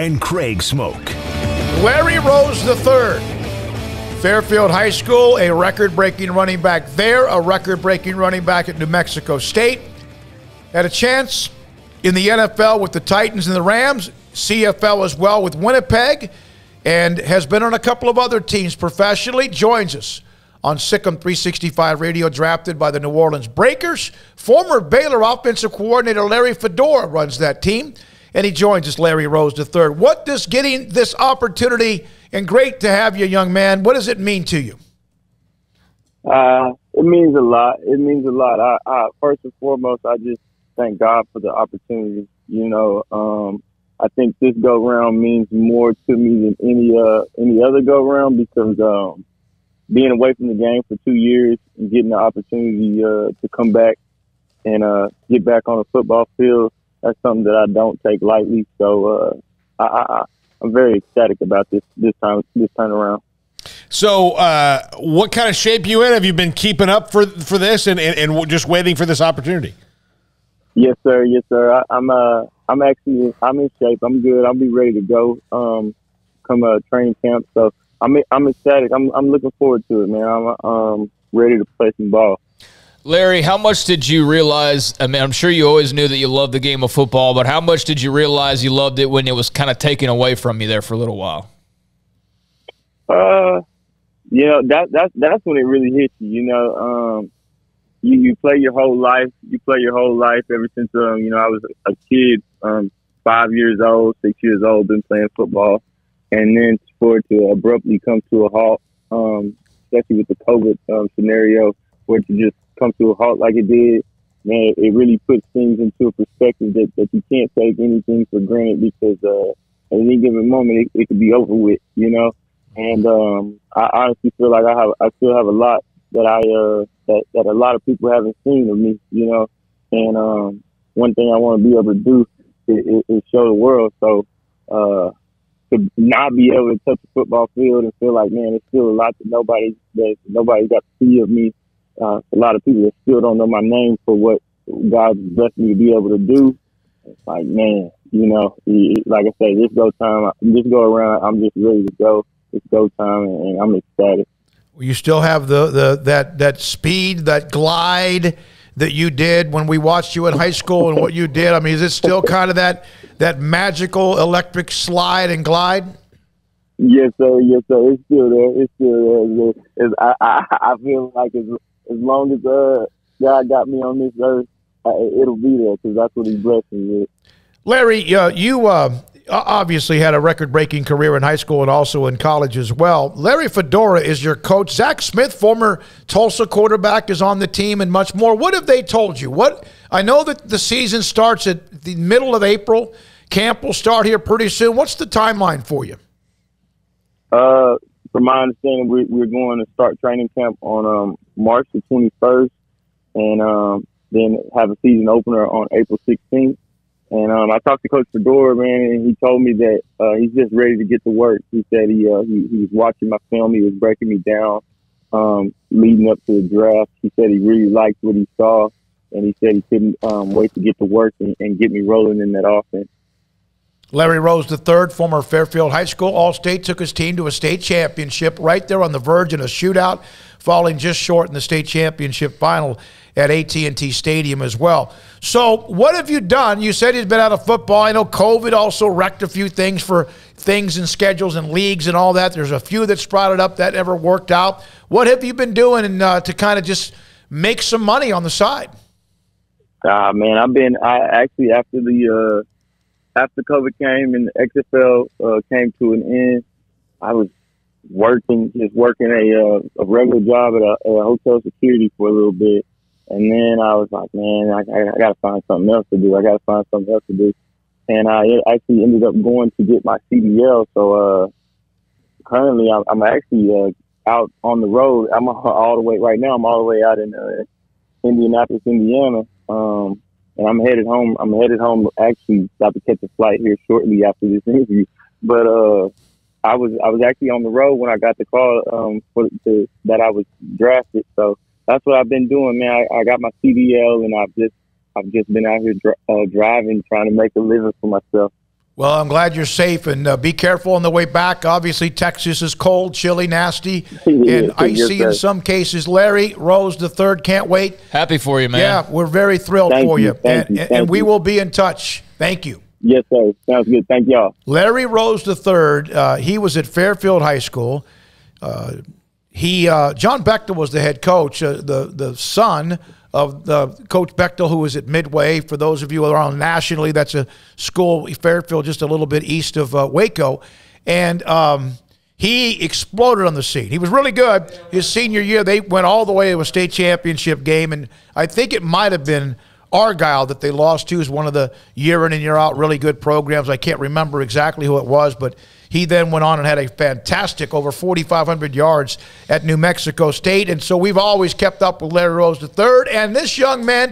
and Craig Smoak. Larry Rose III, Fairfield High School, a record-breaking running back there, a record-breaking running back at New Mexico State. Had a chance in the NFL with the Titans and the Rams, CFL as well with Winnipeg, and has been on a couple of other teams professionally. Joins us on Sikkum 365 Radio, drafted by the New Orleans Breakers. Former Baylor offensive coordinator Larry Fedora runs that team, and he joins us, Larry Rose III. What does getting this opportunity, and great to have you, young man, what does it mean to you? It means a lot. It means a lot. I first and foremost, I just thank God for the opportunity. You know, I think this go round means more to me than any other go round, because being away from the game for 2 years and getting the opportunity to come back and get back on the football field, that's something that I don't take lightly. So I'm very ecstatic about this time around. So what kind of shape you in? Have you been keeping up for this and just waiting for this opportunity? Yes, sir. Yes, sir. I'm in shape. I'm good. I'll be ready to go come training camp. So I'm ecstatic. I'm looking forward to it, man. I'm ready to play some ball. Larry, how much did you realize? I mean, I'm sure you always knew that you loved the game of football, but how much did you realize you loved it when it was kind of taken away from you there for a little while? You know, that's when it really hits you. You know, you play your whole life. You play your whole life ever since you know, I was a kid, 5 years old, 6 years old, been playing football. And then for it to abruptly come to a halt, especially with the COVID scenario, where to just come to a halt like it did, man, it really puts things into a perspective that you can't take anything for granted, because at any given moment it could be over with, you know. And I honestly feel like I still have a lot that that a lot of people haven't seen of me, you know. And one thing I want to be able to do is show the world. So. To not be able to touch the football field and feel like, man, it's still a lot that nobody got to see of me. A lot of people that still don't know my name for what God's blessed me to be able to do. It's like, man, you know, like I say, this go time, this go around, I'm just ready to go. It's go time, and I'm ecstatic. You still have that speed, that glide that you did when we watched you in high school and what you did. I mean, is it still kind of that magical electric slide and glide? Yes, sir. Yes, sir. It's still there. It's still there. I feel like as long as God got me on this earth, it'll be there, because that's what He blessed me with. Larry, you obviously had a record-breaking career in high school and also in college as well. Larry Fedora is your coach. Zach Smith, former Tulsa quarterback, is on the team and much more. What have they told you? I know that the season starts at the middle of April. Camp will start here pretty soon. What's the timeline for you? From my understanding, we're going to start training camp on March the 21st, and then have a season opener on April 16th. And I talked to Coach Fedora, man, and he told me that he's just ready to get to work. He said he was watching my film. He was breaking me down leading up to the draft. He said he really liked what he saw, and he said he couldn't wait to get to work and get me rolling in that offense. Larry Rose III, former Fairfield High School All-State, took his team to a state championship right there on the verge in a shootout, falling just short in the state championship final at AT&T Stadium as well. So what have you done? You said he's been out of football. I know COVID also wrecked a few things for things and schedules and leagues and all that. There's a few that sprouted up that never worked out. What have you been doing to kind of just make some money on the side? Man, I actually after the after COVID came and the XFL came to an end, I was working a regular job at a hotel security for a little bit. And then I was like, man, I got to find something else to do. And I actually ended up going to get my CDL. So currently I'm actually out on the road. I'm all the way out in Indianapolis, Indiana. And I'm headed home. Actually about to catch a flight here shortly after this interview. But I was actually on the road when I got the call that I was drafted. So that's what I've been doing, man. I got my CDL, and I've just been out here driving, trying to make a living for myself. Well, I'm glad you're safe, and be careful on the way back. Obviously, Texas is cold, chilly, nasty, and icy in some cases. Larry Rose III, can't wait. Happy for you, man. Yeah, we're very thrilled for you. And we will be in touch. Thank you. Yes, sir. Sounds good. Thank y'all. Larry Rose III, he was at Fairfield High School. John Bechtel was the head coach, the son of Coach Bechtel, who was at Midway. For those of you around nationally, that's a school, Fairfield, just a little bit east of Waco. And he exploded on the scene. He was really good. His senior year, they went all the way to a state championship game, and I think it might have been Argyle that they lost to, is one of the year in and year out really good programs. I can't remember exactly who it was, but he then went on and had a fantastic over 4,500 yards at New Mexico State. And so we've always kept up with Larry Rose III. And this young man